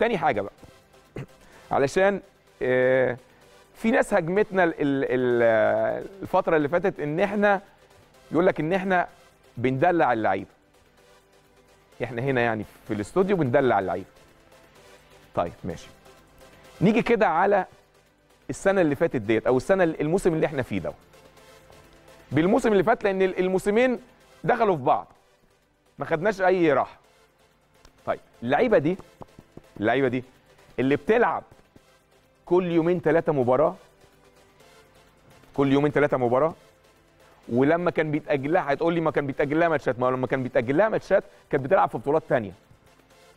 تاني حاجه بقى علشان في ناس هجمتنا الفتره اللي فاتت ان احنا يقول لك ان احنا بندلع اللعيبه. احنا هنا يعني في الاستوديو بندلع اللعيبه. طيب ماشي. نيجي كده على السنه اللي فاتت ديت او السنه الموسم اللي احنا فيه ده. بالموسم اللي فات لان الموسمين دخلوا في بعض. ما خدناش اي راحه. طيب اللعيبه دي اللي بتلعب كل يومين ثلاثه مباراه ولما كان بيتاجلها هتقول لي ما كان بيتاجلها ماتشات، ما لما كان بيتاجلها ماتشات كانت بتلعب في بطولات ثانيه.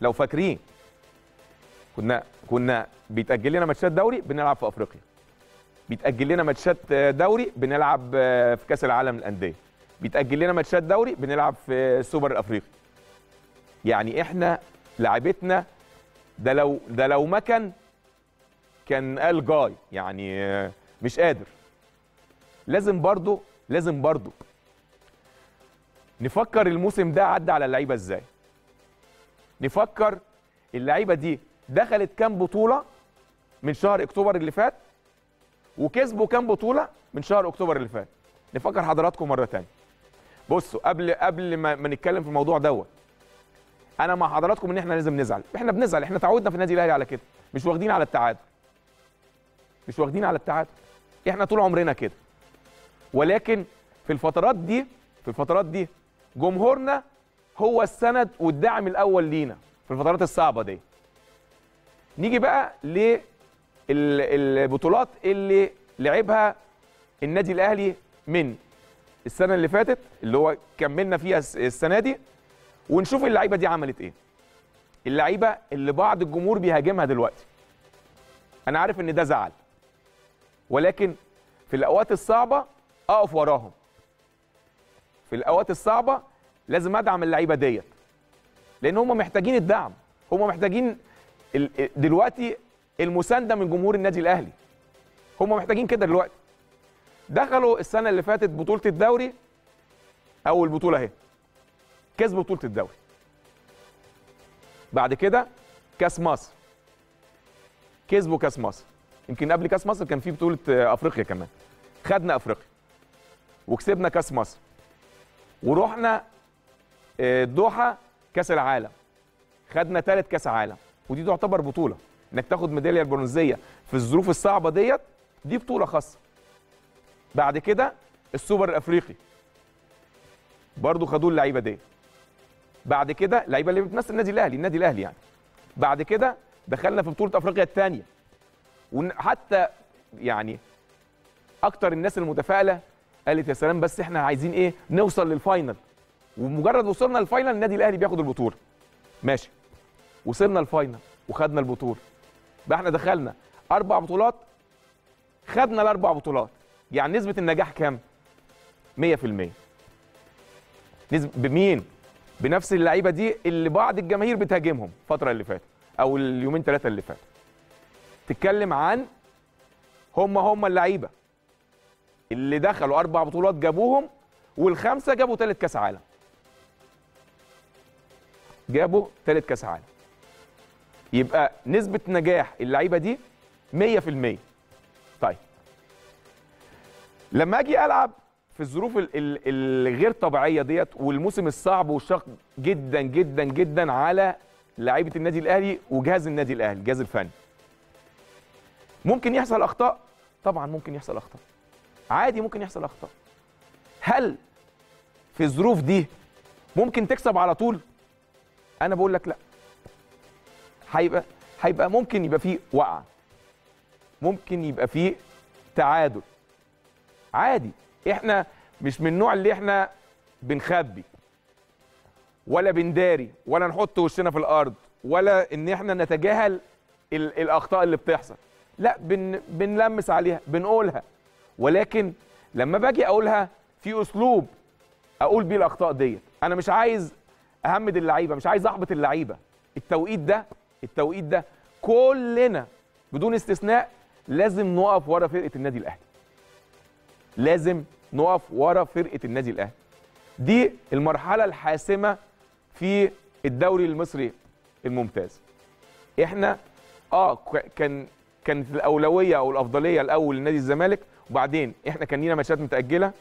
لو فاكرين كنا بيتاجل لنا ماتشات دوري بنلعب في افريقيا، بيتاجل لنا ماتشات دوري بنلعب في كاس العالم للانديه، بيتاجل لنا ماتشات دوري بنلعب في السوبر الافريقي. يعني احنا لعبتنا ده لو مكن كان قال جاي، يعني مش قادر. لازم برضو نفكر الموسم ده عدى على اللعيبه ازاي، نفكر اللعيبه دي دخلت كام بطوله من شهر اكتوبر اللي فات وكسبوا كام بطوله من شهر اكتوبر اللي فات. نفكر حضراتكم مره ثانيه. بصوا قبل ما نتكلم في الموضوع دوت، انا مع حضراتكم ان احنا لازم نزعل. احنا بنزعل، احنا تعودنا في النادي الاهلي على كده، مش واخدين على التعادل، احنا طول عمرنا كده. ولكن في الفترات دي جمهورنا هو السند والدعم الاول لينا في الفترات الصعبه دي. نيجي بقى للبطولات اللي لعبها النادي الاهلي من السنه اللي فاتت اللي هو كملنا فيها السنه دي، ونشوف اللعيبه دي عملت ايه. اللعيبه اللي بعض الجمهور بيهاجمها دلوقتي، انا عارف ان ده زعل، ولكن في الاوقات الصعبه اقف وراهم. في الاوقات الصعبه لازم ادعم اللعيبه ديت لان هم محتاجين الدعم، هم محتاجين دلوقتي المسانده من جمهور النادي الاهلي، هم محتاجين كده دلوقتي. دخلوا السنه اللي فاتت بطوله الدوري، اول بطوله اهي، كسبوا بطوله الدوري. بعد كده كاس مصر، كسبوا كاس مصر. يمكن قبل كاس مصر كان في بطوله افريقيا كمان، خدنا افريقيا وكسبنا كاس مصر، ورحنا الدوحه كاس العالم خدنا ثالث كاس عالم، ودي تعتبر بطوله انك تاخد ميداليه البرونزيه في الظروف الصعبه ديت، دي بطوله خاصه. بعد كده السوبر الافريقي برضو خدوه اللعيبه ديت. بعد كده اللعيبه اللي بتمثل النادي الاهلي يعني. بعد كده دخلنا في بطوله افريقيا الثانيه، وحتى يعني اكتر الناس المتفائله قالت يا سلام بس احنا عايزين ايه، نوصل للفاينل. ومجرد وصلنا للفاينل النادي الاهلي بياخد البطوله. ماشي، وصلنا الفاينل وخدنا البطوله، بقى احنا دخلنا 4 بطولات خدنا ال4 بطولات، يعني نسبه النجاح كام؟ 100%. بمين؟ بنفس اللعيبه دي اللي بعض الجماهير بتهاجمهم الفتره اللي فاتت او اليومين ثلاثه اللي فاتوا. تتكلم عن هم اللعيبه اللي دخلوا 4 بطولات جابوهم، وال5 جابوا ثالث كاس عالم. يبقى نسبه نجاح اللعيبه دي 100%. طيب لما اجي العب في الظروف الغير طبيعيه ديت والموسم الصعب والشاق جدا جدا جدا على لعيبه النادي الاهلي وجهاز النادي الاهلي، الجهاز الفني، ممكن يحصل اخطاء. طبعا ممكن يحصل اخطاء، عادي ممكن يحصل اخطاء. هل في الظروف دي ممكن تكسب على طول؟ انا بقول لك لا. هيبقى ممكن يبقى فيه وقعه، ممكن يبقى فيه تعادل، عادي. احنا مش من النوع اللي احنا بنخبي ولا بنداري ولا نحط وشنا في الارض ولا ان احنا نتجاهل الاخطاء اللي بتحصل. لا، بنلمس عليها، بنقولها، ولكن لما باجي اقولها في اسلوب اقول بيه الاخطاء ديت. انا مش عايز اهمد اللعيبه، مش عايز احبط اللعيبه. التوقيت ده كلنا بدون استثناء لازم نقف ورا فرقه النادي الاهلي. دي المرحله الحاسمه في الدوري المصري الممتاز. احنا كانت الاولويه او الافضليه الاول لنادي الزمالك، وبعدين احنا كان لينا ماتشات متاجله،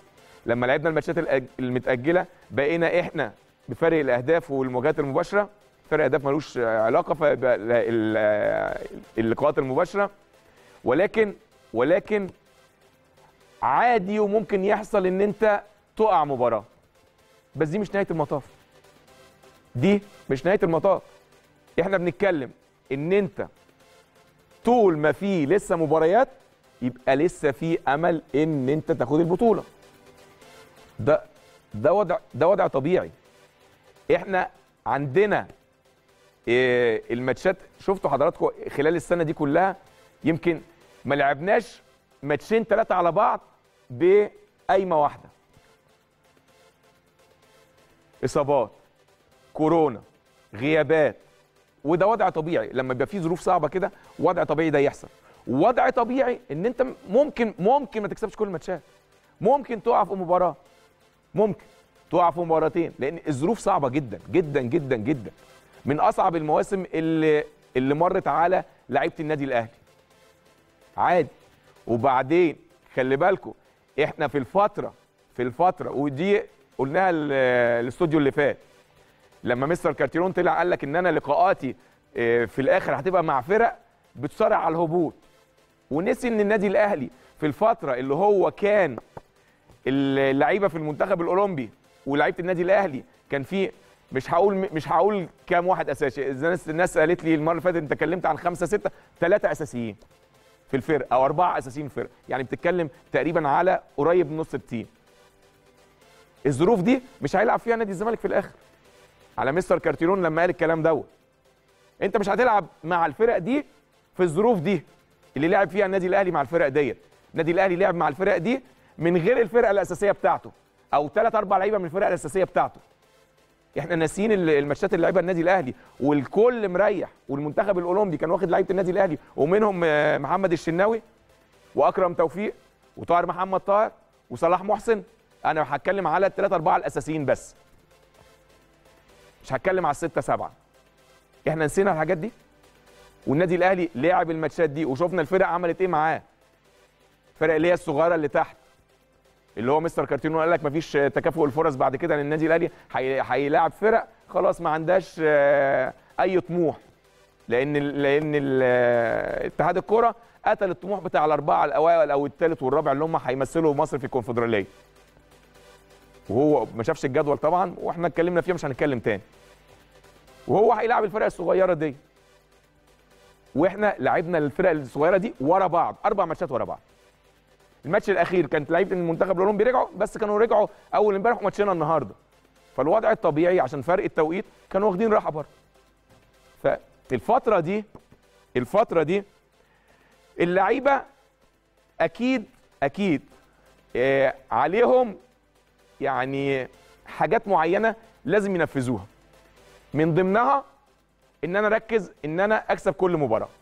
لما لعبنا الماتشات المتاجله بقينا احنا بفرق الاهداف والمواجهات المباشره، فرق اهداف ملوش علاقه فيبقى اللقاءات المباشره، ولكن عادي وممكن يحصل ان انت تقع مباراه، بس دي مش نهايه المطاف. دي مش نهايه المطاف. احنا بنتكلم ان انت طول ما في لسه مباريات يبقى لسه في امل ان انت تاخد البطوله. ده وضع طبيعي. احنا عندنا الماتشات، شفتوا حضراتكم خلال السنه دي كلها يمكن ما لعبناش ماتشين ثلاثه على بعض بقايمه واحده. اصابات، كورونا، غيابات، وده وضع طبيعي. لما بيبقى في ظروف صعبه كده وضع طبيعي ده يحصل. وضع طبيعي ان انت ممكن ما تكسبش كل الماتشات، ممكن تقع في مباراه، ممكن تقع في مباراتين، لان الظروف صعبه جدا جدا جدا جدا. من اصعب المواسم اللي مرت على لعيبه النادي الاهلي. عادي. وبعدين خلي بالكم احنا في الفتره ودي قلناها الاستوديو اللي فات، لما مستر كارتيرون طلع قال لك ان انا لقاءاتي في الاخر هتبقى مع فرق بتصارع على الهبوط، ونسي ان النادي الاهلي في الفتره اللي هو كان اللعيبه في المنتخب الاولمبي ولاعيبه النادي الاهلي كان في مش هقول كام واحد اساسي. الناس قالت لي المره اللي فاتت انت اتكلمت عن 5 6، 3 اساسيين في الفرقه او 4 اساسيين في الفرقه، يعني بتتكلم تقريبا على قريب من نص التيم. الظروف دي مش هيلعب فيها نادي الزمالك في الاخر. على مستر كارتيرون لما قال الكلام دوت، انت مش هتلعب مع الفرق دي في الظروف دي اللي لعب فيها النادي الاهلي مع الفرق ديت. النادي الاهلي لعب مع الفرق دي من غير الفرقه الاساسيه بتاعته او 3 4 لعيبه من الفرقه الاساسيه بتاعته. احنا ناسيين الماتشات اللي لعبها النادي الاهلي والكل مريح، والمنتخب الاولمبي كان واخد لعيبه النادي الاهلي ومنهم محمد الشناوي واكرم توفيق وطاهر محمد طاهر وصلاح محسن. انا هتكلم على 3 4 الاساسيين بس، مش هتكلم على 6 7. احنا نسينا الحاجات دي، والنادي الاهلي لعب الماتشات دي وشفنا الفرق عملت ايه معاه. الفرق اللي هي الصغيره اللي تحت، اللي هو مستر كارتيرون قال لك مفيش تكافؤ الفرص بعد كده، ان النادي الاهلي هيلاعب فرق خلاص ما عندهاش اي طموح، لان اتحاد الكوره قتل الطموح بتاع ال4 الاوائل او الثالث والرابع اللي هم هيمثلوا مصر في الكونفدراليه. وهو ما شافش الجدول طبعا، واحنا اتكلمنا فيها مش هنتكلم تاني. وهو هيلاعب الفرق الصغيره دي، واحنا لعبنا الفرق الصغيره دي ورا بعض 4 ماتشات ورا بعض. الماتش الاخير كانت لعيبه المنتخب الاولمبي رجعوا، بس كانوا رجعوا اول امبارح وماتشنا النهارده. فالوضع الطبيعي عشان فرق التوقيت كانوا واخدين راحه بره. فالفتره دي اللعيبه اكيد عليهم يعني حاجات معينه لازم ينفذوها، من ضمنها ان انا اركز ان انا اكسب كل مباراه.